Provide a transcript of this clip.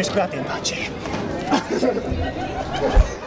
mi spiate in pace.